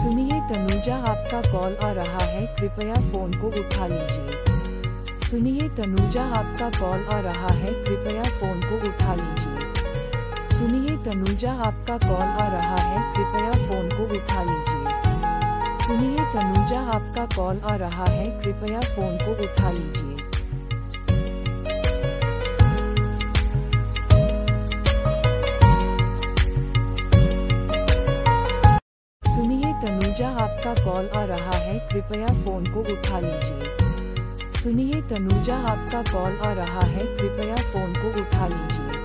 सुनिए तनुजा आपका कॉल आ रहा है, कृपया फोन को उठा लीजिए। सुनिए तनुजा आपका कॉल आ रहा है, कृपया फोन को उठा लीजिए। सुनिए तनुजा आपका कॉल आ रहा है, कृपया फोन को उठा लीजिए। सुनिए तनुजा आपका कॉल आ रहा है, कृपया फोन को उठा लीजिए। तनुजा आपका कॉल आ रहा है, कृपया फोन को उठा लीजिए। सुनिए तनुजा आपका कॉल आ रहा है, कृपया फोन को उठा लीजिए।